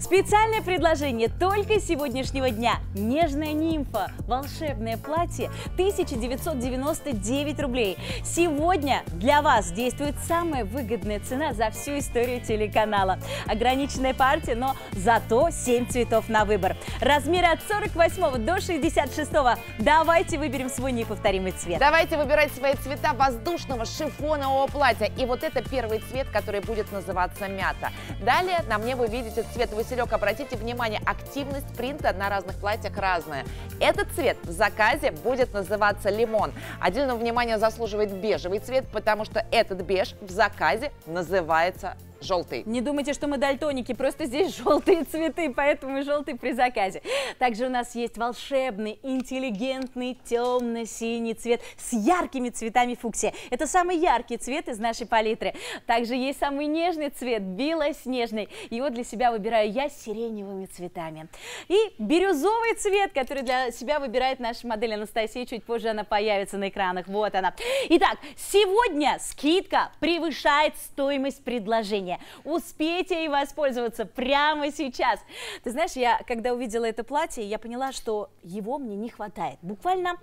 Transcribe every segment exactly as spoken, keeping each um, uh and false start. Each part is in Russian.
Специальное предложение только сегодняшнего дня. Нежная нимфа, волшебное платье, тысяча девятьсот девяносто девять рублей. Сегодня для вас действует самая выгодная цена за всю историю телеканала. Ограниченная партия, но зато семь цветов на выбор. Размеры от сорок восьмого до шестьдесят шестого. Давайте выберем свой неповторимый цвет. Давайте выбирать свои цвета воздушного шифонового платья. И вот это первый цвет, который будет называться мята. Далее на мне вы видите цвет василек. Обратите внимание, активность принта на разных платьях разная. Этот цвет в заказе будет называться лимон. Отдельного внимания заслуживает бежевый цвет, потому что этот беж в заказе называется желтый. Не думайте, что мы дальтоники, просто здесь желтые цветы, поэтому желтый при заказе. Также у нас есть волшебный, интеллигентный, темно-синий цвет с яркими цветами фуксия. Это самый яркий цвет из нашей палитры. Также есть самый нежный цвет, белоснежный. Его для себя выбираю я с сиреневыми цветами. И бирюзовый цвет, который для себя выбирает наша модель Анастасия. Чуть позже она появится на экранах. Вот она. Итак, сегодня скидка превышает стоимость предложения. Успейте и воспользоваться прямо сейчас. Ты знаешь, я когда увидела это платье, я поняла, что его мне не хватает. Буквально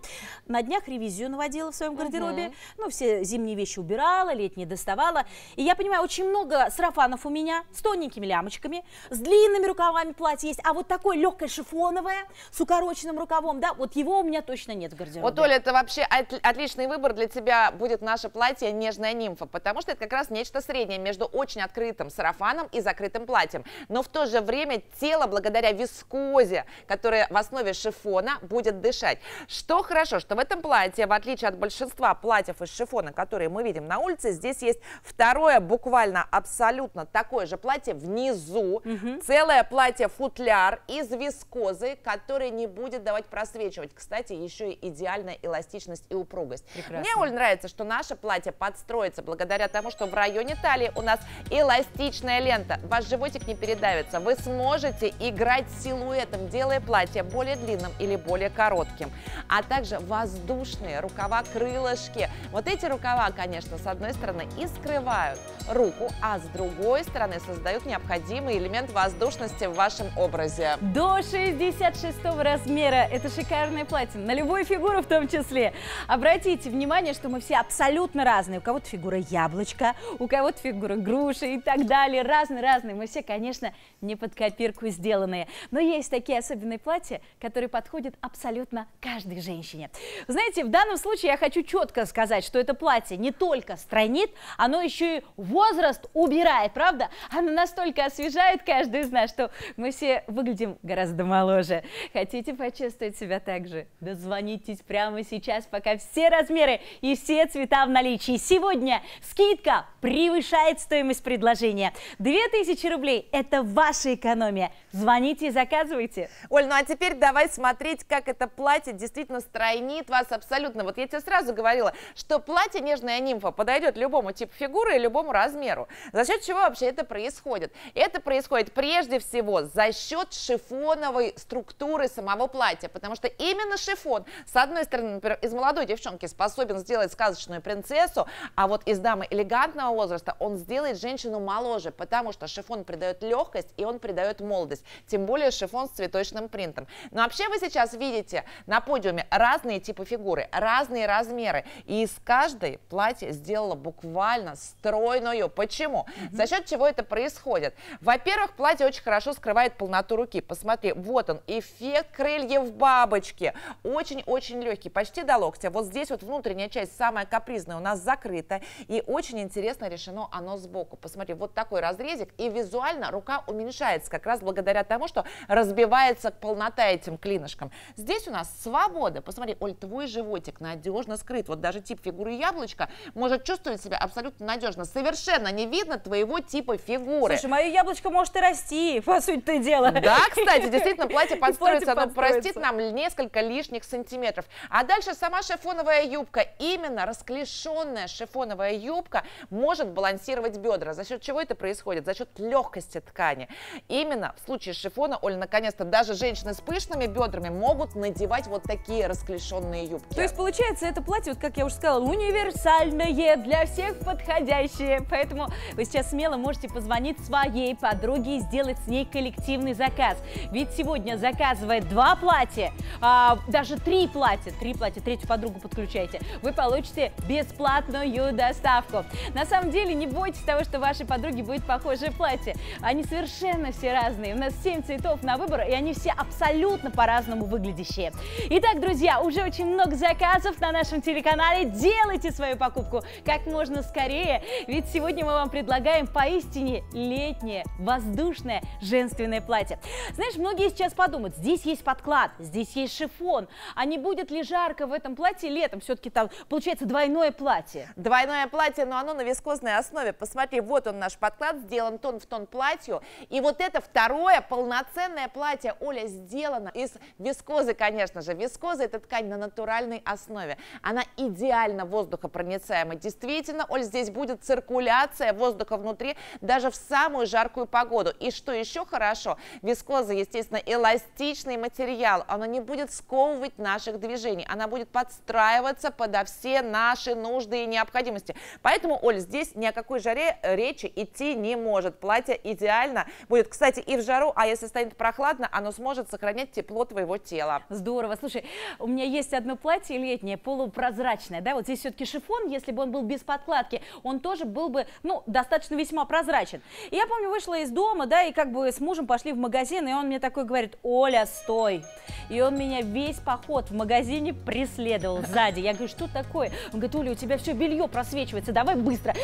на днях ревизию наводила в своем гардеробе. Uh-huh. Ну, все зимние вещи убирала, летние доставала. И я понимаю, очень много сарафанов у меня с тоненькими лямочками, с длинными рукавами платье есть, а вот такое легкое шифоновое с укороченным рукавом, да, вот его у меня точно нет в гардеробе. Вот, Оля, это вообще от, отличный выбор для тебя будет наше платье «Нежная нимфа», потому что это как раз нечто среднее между очень открытым открытым сарафаном и закрытым платьем. Но в то же время тело, благодаря вискозе, которая в основе шифона, будет дышать. Что хорошо, что в этом платье, в отличие от большинства платьев из шифона, которые мы видим на улице, здесь есть второе, буквально абсолютно такое же платье внизу. Угу. Целое платье-футляр из вискозы, которое не будет давать просвечивать. Кстати, еще и идеальная эластичность и упругость. Прекрасно. Мне, Оль, нравится, что наше платье подстроится благодаря тому, что в районе талии у нас эластичность. Эластичная лента, ваш животик не передавится, вы сможете играть силуэтом, делая платье более длинным или более коротким. А также воздушные рукава, крылышки. Вот эти рукава, конечно, с одной стороны и скрывают руку, а с другой стороны создают необходимый элемент воздушности в вашем образе. До шестьдесят шестого размера это шикарное платье, на любую фигуру в том числе. Обратите внимание, что мы все абсолютно разные. У кого-то фигура яблочко, у кого-то фигура груши. И так далее, разные-разные. Мы все, конечно, не под копирку сделанные. Но есть такие особенные платья, которые подходят абсолютно каждой женщине. Знаете, в данном случае я хочу четко сказать, что это платье не только стройнит, оно еще и возраст убирает, правда? Оно настолько освежает каждую из нас, что мы все выглядим гораздо моложе. Хотите почувствовать себя так же? Дозвонитесь прямо сейчас, пока все размеры и все цвета в наличии. Сегодня скидка превышает стоимость предложения. две тысячи рублей – это ваша экономия. Звоните и заказывайте. Оль, ну а теперь давай смотреть, как это платье действительно стройнит вас абсолютно. Вот я тебе сразу говорила, что платье «Нежная нимфа» подойдет любому типу фигуры и любому размеру. За счет чего вообще это происходит? Это происходит прежде всего за счет шифоновой структуры самого платья, потому что именно шифон, с одной стороны, например, из молодой девчонки способен сделать сказочную принцессу, а вот из дамы элегантного возраста он сделает женщину моложе, потому что шифон придает легкость и он придает молодость, тем более шифон с цветочным принтом. Но вообще вы сейчас видите на подиуме разные типы фигуры, разные размеры, и из каждой платье сделала буквально стройную. Почему? Mm-hmm. За счет чего это происходит? Во-первых, платье очень хорошо скрывает полноту руки. Посмотри, вот он, эффект крыльев бабочки, очень-очень легкий, почти до локтя. Вот здесь вот внутренняя часть, самая капризная, у нас закрыта, и очень интересно решено оно сбоку. Посмотри, вот такой разрезик, и визуально рука уменьшается как раз благодаря тому, что разбивается полнота этим клинышком. Здесь у нас свобода. Посмотри, Оль, твой животик надежно скрыт. Вот даже тип фигуры яблочко может чувствовать себя абсолютно надежно. Совершенно не видно твоего типа фигуры. Слушай, мое яблочко может и расти, по сути-то дело. Да, кстати, действительно, платье подстроится, оно простит нам несколько лишних сантиметров. А дальше сама шифоновая юбка, именно расклешенная шифоновая юбка может балансировать бедра. За счет счет чего это происходит? За счет легкости ткани. Именно в случае шифона, Оль, наконец-то даже женщины с пышными бедрами могут надевать вот такие расклешенные юбки. То есть получается, это платье, вот как я уже сказала, универсальное, для всех подходящее. Поэтому вы сейчас смело можете позвонить своей подруге и сделать с ней коллективный заказ. Ведь сегодня заказывает два платья, а, даже три платья, три платья, третью подругу подключайте, вы получите бесплатную доставку. На самом деле не бойтесь того, что вашей подруге будет похожее платье. Они совершенно все разные. У нас семь цветов на выбор, и они все абсолютно по-разному выглядящие. Итак, друзья, уже очень много заказов на нашем телеканале. Делайте свою покупку как можно скорее, ведь сегодня мы вам предлагаем поистине летнее, воздушное, женственное платье. Знаешь, многие сейчас подумают, здесь есть подклад, здесь есть шифон, а не будет ли жарко в этом платье летом? Все-таки там получается двойное платье. Двойное платье, но оно на вискозной основе. Посмотри, вот он наш подклад, сделан тон в тон платью. И вот это второе полноценное платье, Оля, сделано из вискозы, конечно же. Вискоза – это ткань на натуральной основе. Она идеально воздухопроницаема. Действительно, Оль, здесь будет циркуляция воздуха внутри даже в самую жаркую погоду. И что еще хорошо, вискоза, естественно, эластичный материал. Она не будет сковывать наших движений. Она будет подстраиваться подо все наши нужды и необходимости. Поэтому, Оль, здесь ни о какой жаре речи идти не может. Платье идеально будет, кстати, и в жару, а если станет прохладно, оно сможет сохранять тепло твоего тела. Здорово. Слушай, у меня есть одно платье летнее, полупрозрачное, да, вот здесь все-таки шифон, если бы он был без подкладки, он тоже был бы, ну, достаточно весьма прозрачен. И я помню, вышла из дома, да, и как бы с мужем пошли в магазин, и он мне такой говорит: Оля, стой. И он меня весь поход в магазине преследовал сзади. Я говорю, что такое? Он говорит: Оля, у тебя все белье просвечивается, давай быстро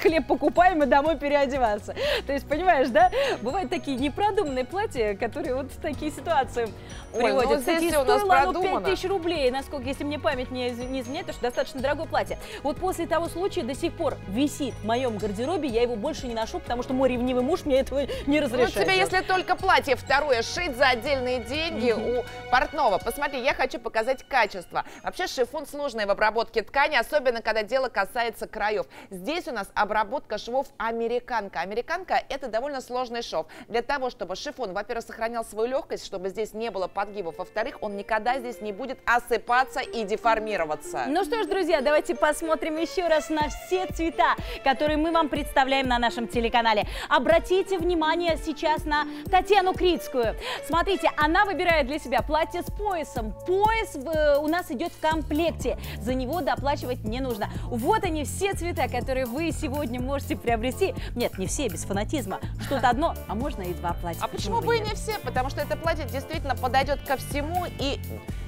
хлеб покупаем и домой переодеваться. То есть, понимаешь, да, бывают такие непродуманные платья, которые вот в такие ситуации приводят. Ну, кстати, стоило оно пять тысяч рублей, насколько, если мне память не изменяет, то что достаточно дорогое платье. Вот после того случая до сих пор висит в моем гардеробе, я его больше не ношу, потому что мой ревнивый муж мне этого не разрешает. Ну, тебе, если только платье второе шить за отдельные деньги у портного. Посмотри, я хочу показать качество. Вообще шифон сложный в обработке ткани, особенно когда дело касается краев. Здесь у нас обработка швов американка. Американка – это довольно сложный шов. Для того, чтобы шифон, во-первых, сохранял свою легкость, чтобы здесь не было подгибов. Во-вторых, он никогда здесь не будет осыпаться и деформироваться. Ну что ж, друзья, давайте посмотрим еще раз на все цвета, которые мы вам представляем на нашем телеканале. Обратите внимание сейчас на Татьяну Крицкую. Смотрите, она выбирает для себя платье с поясом. Пояс у нас идет в комплекте. За него доплачивать не нужно. Вот они, все цвета, которые вы сегодня можете приобрести. Нет, не все, без фанатизма. Что-то одно, а можно и два платья. А почему бы и не все? Потому что это платье действительно подойдет ко всему, и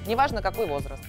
неважно, какой возраст.